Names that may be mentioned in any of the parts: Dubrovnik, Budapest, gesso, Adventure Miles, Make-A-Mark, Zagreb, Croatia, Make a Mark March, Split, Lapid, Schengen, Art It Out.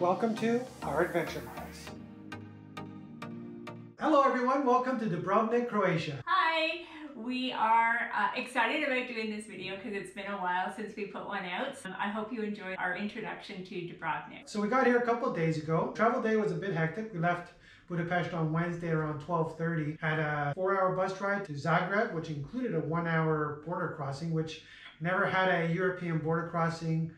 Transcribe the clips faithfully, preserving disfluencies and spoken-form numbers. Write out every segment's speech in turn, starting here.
Welcome to our Adventure Miles. Hello everyone, welcome to Dubrovnik, Croatia. Hi, we are uh, excited about doing this video because it's been a while since we put one out. So I hope you enjoyed our introduction to Dubrovnik. So we got here a couple of days ago. Travel day was a bit hectic. We left Budapest on Wednesday around twelve thirty, had a four hour bus ride to Zagreb, which included a one hour border crossing, which never had a European border crossing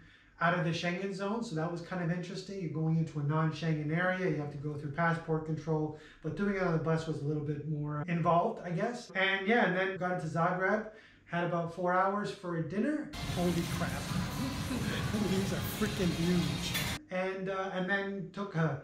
out of the Schengen zone, so that was kind of interesting. You're going into a non-Schengen area, you have to go through passport control, but doing it on the bus was a little bit more involved, I guess. And yeah, and then got into Zagreb, had about four hours for dinner. Holy crap, these are freaking huge. And, uh, and then took a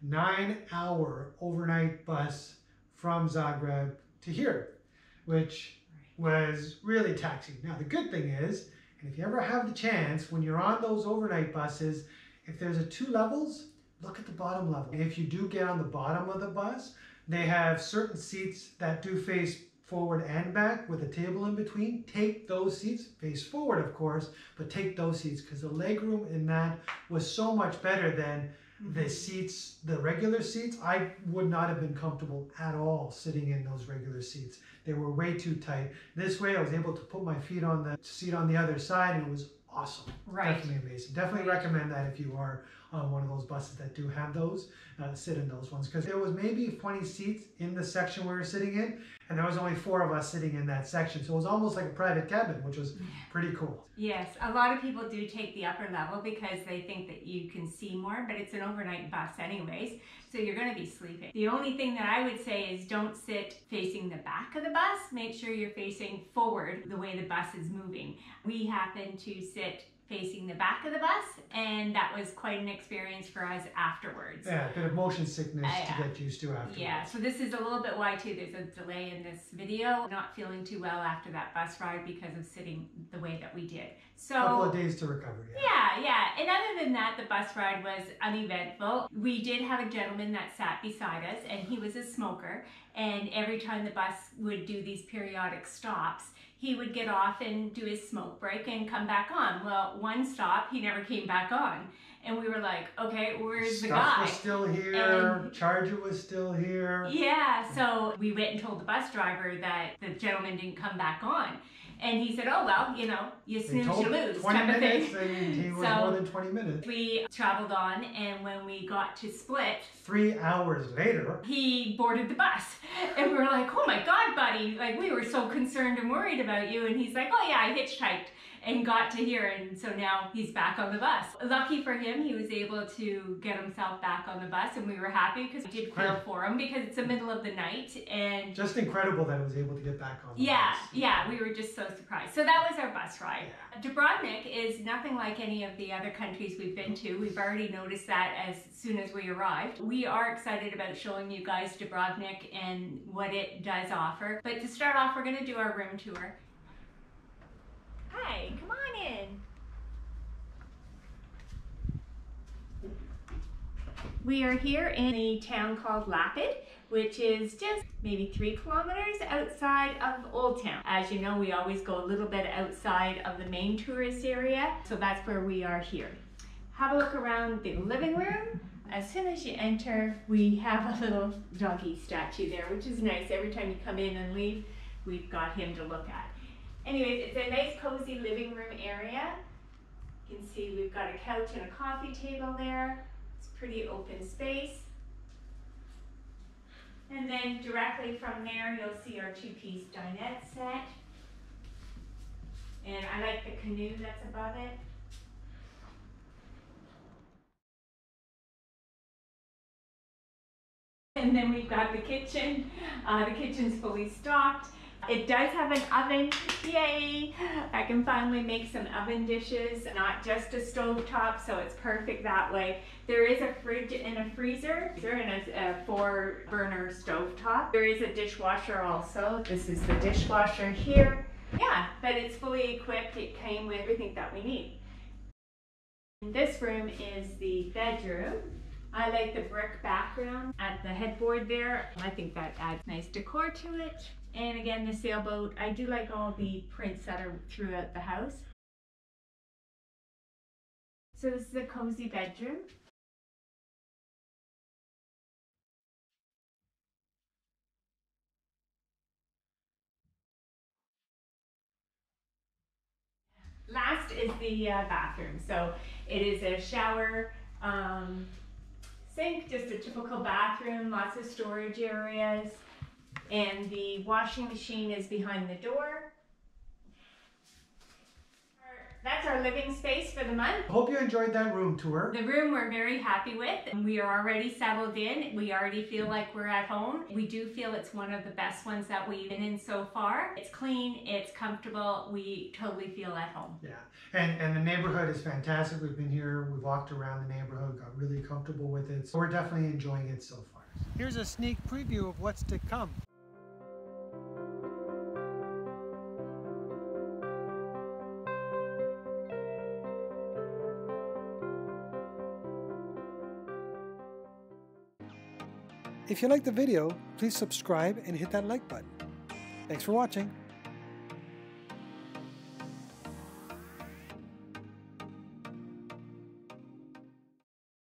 nine hour overnight bus from Zagreb to here, which was really taxing. Now, the good thing is, if you ever have the chance, when you're on those overnight buses, if there's a two levels, look at the bottom level. And if you do get on the bottom of the bus, they have certain seats that do face forward and back with a table in between. Take those seats, face forward of course, but take those seats because the legroom in that was so much better than the seats, the regular seats. I would not have been comfortable at all sitting in those regular seats. They were way too tight. This way I was able to put my feet on the seat on the other side and it was awesome. Right. Definitely amazing. Definitely right. Recommend that if you are on one of those buses that do have those, uh, sit in those ones. Because there was maybe twenty seats in the section we were sitting in and there was only four of us sitting in that section. So it was almost like a private cabin, which was pretty cool. Yes, a lot of people do take the upper level because they think that you can see more, but it's an overnight bus anyways. So you're gonna be sleeping. The only thing that I would say is don't sit facing the back of the bus. Make sure you're facing forward the way the bus is moving. We happen to sit facing the back of the bus, and that was quite an experience for us afterwards. Yeah, a bit of motion sickness uh, yeah. to get used to afterwards. Yeah, so this is a little bit why too there's a delay in this video. Not feeling too well after that bus ride because of sitting the way that we did. So a couple of days to recover. Yeah, yeah, yeah. And other than that, the bus ride was uneventful. We did have a gentleman that sat beside us, and he was a smoker. And every time the bus would do these periodic stops, he would get off and do his smoke break and come back on. Well, one stop, he never came back on. And we were like, okay, where's the guy? Stuff was still here, and charger was still here. Yeah, so we went and told the bus driver that the gentleman didn't come back on. And he said, oh, well, you know, you snooze, you lose, type of thing. He was more than twenty minutes. We traveled on, and when we got to Split, three hours later, he boarded the bus. And we were like, oh my God, buddy. Like, we were so concerned and worried about you. And he's like, oh yeah, I hitchhiked and got to here. And so now he's back on the bus. Lucky for him, he was able to get himself back on the bus. And we were happy because we did feel for him because it's the middle of the night. And just incredible that he was able to get back on the yeah, bus. Yeah, yeah. We were just so surprised. So that was our bus ride. Yeah. Dubrovnik is nothing like any of the other countries we've been to. We've already noticed that as soon as we arrived. We are excited about showing you guys Dubrovnik and what it does offer. But to start off, we're going to do our room tour. Hi, come on in. We are here in a town called Lapid, which is just maybe three kilometers outside of Old Town. As you know, we always go a little bit outside of the main tourist area, so that's where we are here. Have a look around the living room. As soon as you enter, we have a little doggy statue there, which is nice. Every time you come in and leave, we've got him to look at. Anyways, it's a nice cozy living room area. You can see we've got a couch and a coffee table there. It's pretty open space. And then directly from there, you'll see our two-piece dinette set. And I like the canoe that's above it. And then we've got the kitchen. Uh, the kitchen's fully stocked. It does have an oven. Yay! I can finally make some oven dishes, not just a stovetop, so it's perfect that way. There is a fridge and a freezer, and a, a four burner stovetop. There is a dishwasher also. This is the dishwasher here. Yeah, but it's fully equipped. It came with everything that we need. And this room is the bedroom. I like the brick background at the headboard there. I think that adds nice decor to it. And again, the sailboat. I do like all the prints that are throughout the house. So this is a cozy bedroom. is the uh, bathroom. So it is a shower um, sink, just a typical bathroom, lots of storage areas. And the washing machine is behind the door. That's our living space for the month. Hope you enjoyed that room tour. The room we're very happy with. We are already settled in. We already feel like we're at home. We do feel it's one of the best ones that we've been in so far. It's clean, it's comfortable. We totally feel at home. Yeah, and, and the neighborhood is fantastic. We've been here, we walked around the neighborhood, got really comfortable with it. So we're definitely enjoying it so far. Here's a sneak preview of what's to come. If you liked the video, please subscribe and hit that like button. Thanks for watching.